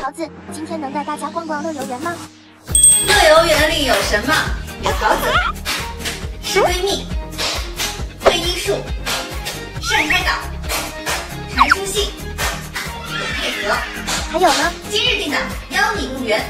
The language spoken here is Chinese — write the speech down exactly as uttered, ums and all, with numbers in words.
桃子，今天能带大家逛逛乐游园吗？乐游园里有什么？有桃子，是闺蜜，会医术，善开导，谈书信，配合。还有呢？今日定档，邀你入园。